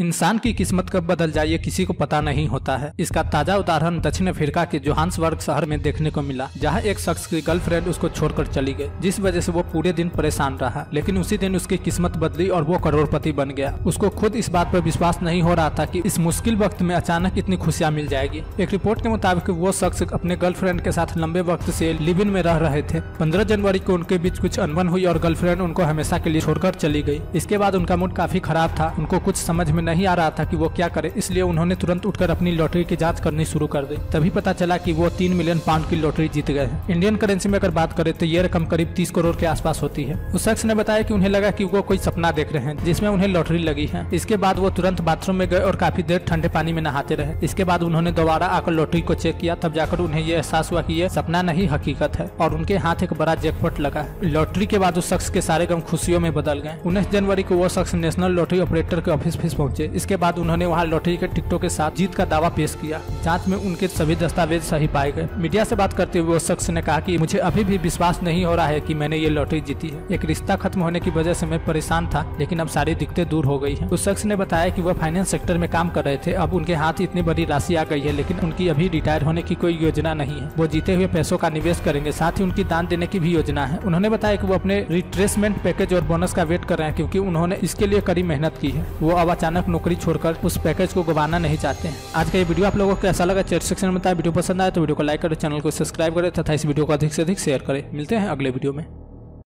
इंसान की किस्मत कब बदल जाए ये किसी को पता नहीं होता है। इसका ताजा उदाहरण दक्षिण अफ्रीका के जोहान्सबर्ग शहर में देखने को मिला, जहां एक शख्स की गर्लफ्रेंड उसको छोड़कर चली गई, जिस वजह से वो पूरे दिन परेशान रहा। लेकिन उसी दिन उसकी किस्मत बदली और वो करोड़पति बन गया। उसको खुद इस बात पर विश्वास नहीं हो रहा था कि इस मुश्किल वक्त में अचानक इतनी खुशियाँ मिल जाएगी। एक रिपोर्ट के मुताबिक वो शख्स अपने गर्लफ्रेंड के साथ लंबे वक्त से लिव इन में रह रहे थे। 15 जनवरी को उनके बीच कुछ अनबन हुई और गर्लफ्रेंड उनको हमेशा के लिए छोड़कर चली गई। इसके बाद उनका मूड काफी खराब था, उनको कुछ समझ नहीं आ रहा था कि वो क्या करे, इसलिए उन्होंने तुरंत उठकर अपनी लॉटरी की जांच करनी शुरू कर दी। तभी पता चला कि वो 3 मिलियन पाउंड की लॉटरी जीत गए हैं। इंडियन करेंसी में अगर बात करें तो ये रकम करीब 30 करोड़ के आसपास होती है। उस शख्स ने बताया कि उन्हें लगा कि वो कोई सपना देख रहे हैं जिसमें उन्हें लॉटरी लगी है। इसके बाद वो तुरंत बाथरूम में गए और काफी देर ठंडे पानी में नहाते रहे। इसके बाद उन्होंने दोबारा आकर लॉटरी को चेक किया, तब जाकर उन्हें ये एहसास हुआ कि ये सपना नहीं हकीकत है और उनके हाथ एक बड़ा जैकपॉट लगा। लॉटरी के बाद उस शख्स के सारे गम खुशियों में बदल गए। 19 जनवरी को वो शख्स नेशनल लॉटरी ऑपरेटर के ऑफिस पहुंचे। इसके बाद उन्होंने वहां लॉटरी के टिकटों के साथ जीत का दावा पेश किया। जांच में उनके सभी दस्तावेज सही पाए गए। मीडिया से बात करते हुए उस शख्स ने कहा कि मुझे अभी भी विश्वास नहीं हो रहा है कि मैंने ये लॉटरी जीती है। एक रिश्ता खत्म होने की वजह से मैं परेशान था, लेकिन अब सारी दिक्कतें दूर हो गई है। उस शख्स ने बताया कि वह फाइनेंस सेक्टर में काम कर रहे थे। अब उनके हाथ इतनी बड़ी राशि आ गई है, लेकिन उनकी अभी रिटायर होने की कोई योजना नहीं है। वो जीते हुए पैसों का निवेश करेंगे, साथ ही उनकी दान देने की भी योजना है। उन्होंने बताया कि वो अपने रिट्रेसमेंट पैकेज और बोनस का वेट कर रहे हैं, क्योंकि उन्होंने इसके लिए कड़ी मेहनत की है। वो अब अचानक नौकरी छोड़कर उस पैकेज को गंवाना नहीं चाहते हैं। आज का ये वीडियो आप लोगों को कैसा लगा चैट सेक्शन में बताएं। वीडियो पसंद आए तो वीडियो को लाइक करें, चैनल को सब्सक्राइब करें तथा इस वीडियो को अधिक से अधिक शेयर करें। मिलते हैं अगले वीडियो में।